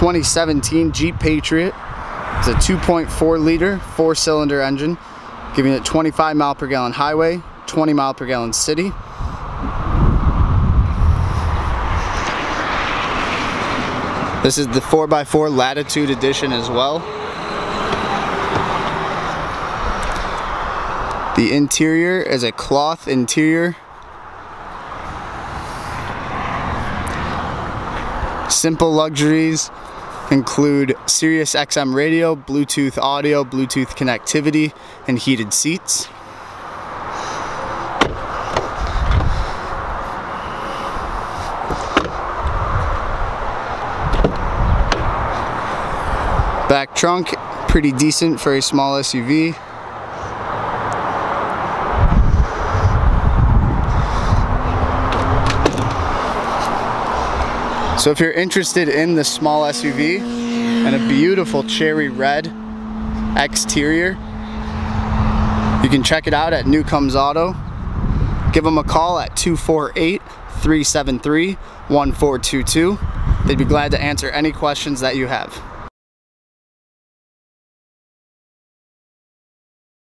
2017 Jeep Patriot. It's a 2.4 liter four-cylinder engine, giving it 25 mile per gallon highway, 20 mile per gallon city. This is the 4x4 Latitude Edition as well. The interior is a cloth interior. Simple luxuries include Sirius XM radio, Bluetooth audio, Bluetooth connectivity, and heated seats. Back trunk, pretty decent for a small SUV. So if you're interested in this small SUV and a beautiful cherry red exterior, you can check it out at Newcomb's Auto. Give them a call at 248-373-1422. They'd be glad to answer any questions that you have.